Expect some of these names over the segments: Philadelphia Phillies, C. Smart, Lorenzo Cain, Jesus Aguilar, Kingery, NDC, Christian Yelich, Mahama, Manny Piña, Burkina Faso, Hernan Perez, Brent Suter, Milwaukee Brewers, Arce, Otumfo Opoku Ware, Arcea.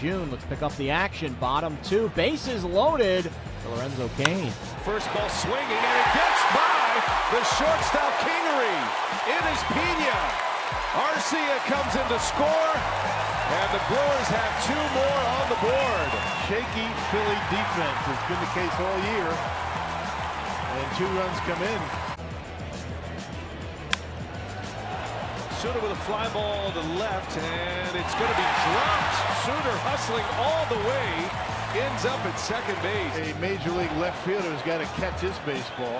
June. Let's pick up the action. Bottom two, bases loaded for Lorenzo Cain. First ball swinging, and it gets by the shortstop Kingery. It is Piña. Arcea comes in to score, and the Brewers have two more on the board. Shaky Philly defense has been the case all year, and two runs come in. Suter with a fly ball to left, and it's going to be dropped. Suter hustling all the way, ends up at second base. A major league left fielder's got to catch his baseball.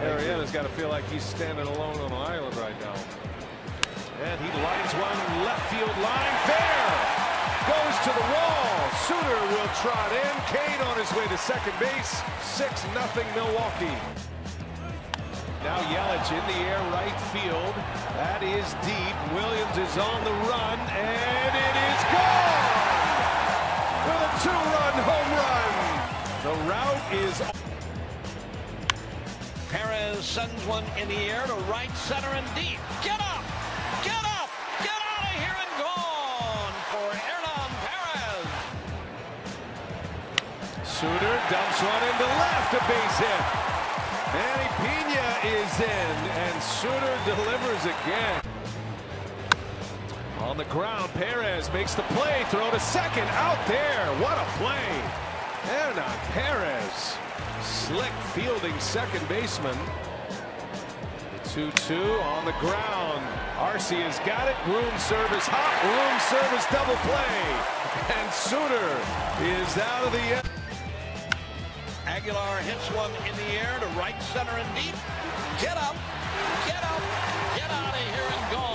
Arcea's got to feel like he's standing alone on an island right now. And he lines one left field line. There! Goes to the wall. Suter will trot in. Cain on his way to second base. 6-0 Milwaukee. Now Yelich in the air, right field. That is deep. Williams is on the run, and it is gone! With a two-run home run. The route is... Perez sends one in the air to right, center, and deep. Get up! Get up! Get out of here and gone for Hernan Perez. Suter dumps one into left, a base hit. Manny Piña is in, and Suter delivers again. On the ground, Perez makes the play, throw to second, out there. What a play. Hernan Perez, slick fielding second baseman. The 2-2 on the ground. Arce has got it, room service hot, room service double play. And Suter is out of the end. Aguilar hits one in the air to right, center, and deep. Get up, get up, get out of here and gone.